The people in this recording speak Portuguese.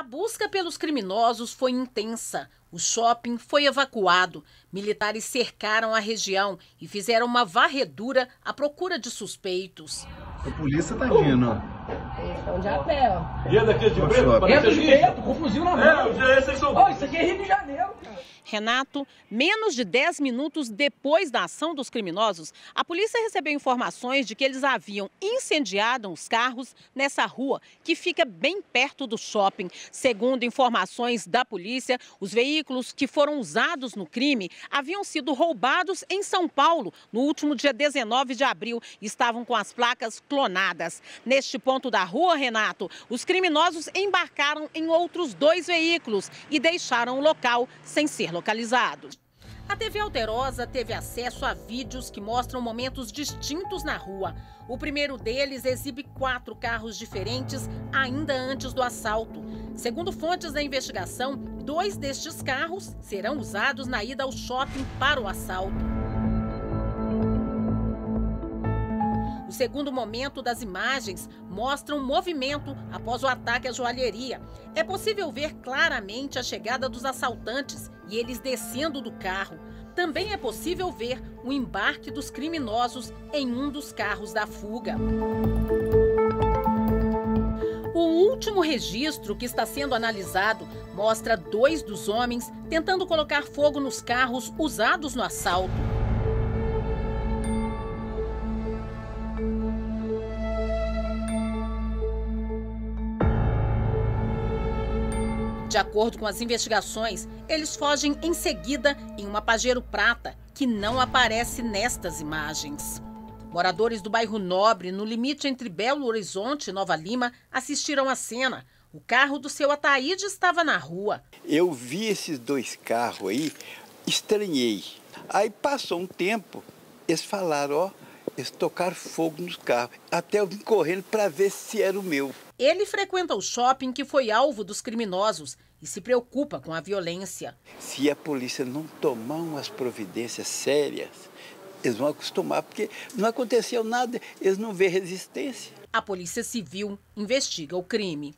A busca pelos criminosos foi intensa. O shopping foi evacuado. Militares cercaram a região e fizeram uma varredura à procura de suspeitos. A polícia tá vindo, ó. Eles estão de a pé, ó. E é daqui de preto? Dentro de preto, com fuzil na mão. Isso aqui é Rio de Janeiro, cara. Renato, menos de 10 minutos depois da ação dos criminosos, a polícia recebeu informações de que eles haviam incendiado os carros nessa rua, que fica bem perto do shopping. Segundo informações da polícia, os veículos que foram usados no crime haviam sido roubados em São Paulo no último dia 19 de abril e estavam com as placas clonadas. Neste ponto da rua, Renato, os criminosos embarcaram em outros 2 veículos e deixaram o local sem ser localizado. A TV Alterosa teve acesso a vídeos que mostram momentos distintos na rua. O primeiro deles exibe 4 carros diferentes ainda antes do assalto. Segundo fontes da investigação, 2 destes carros serão usados na ida ao shopping para o assalto. O segundo momento das imagens mostra um movimento após o ataque à joalheria. É possível ver claramente a chegada dos assaltantes e eles descendo do carro. Também é possível ver o embarque dos criminosos em um dos carros da fuga. O último registro que está sendo analisado mostra 2 dos homens tentando colocar fogo nos carros usados no assalto. De acordo com as investigações, eles fogem em seguida em uma Pajero prata, que não aparece nestas imagens. Moradores do bairro Nobre, no limite entre Belo Horizonte e Nova Lima, assistiram à cena. O carro do seu Ataíde estava na rua. Eu vi esses 2 carros aí, estranhei. Aí passou um tempo, eles falaram, ó, eles tocaram fogo nos carros. Até eu vim correndo para ver se era o meu. Ele frequenta o shopping que foi alvo dos criminosos e se preocupa com a violência. Se a polícia não tomar umas providências sérias, eles vão acostumar, porque não aconteceu nada, eles não vê resistência. A Polícia Civil investiga o crime.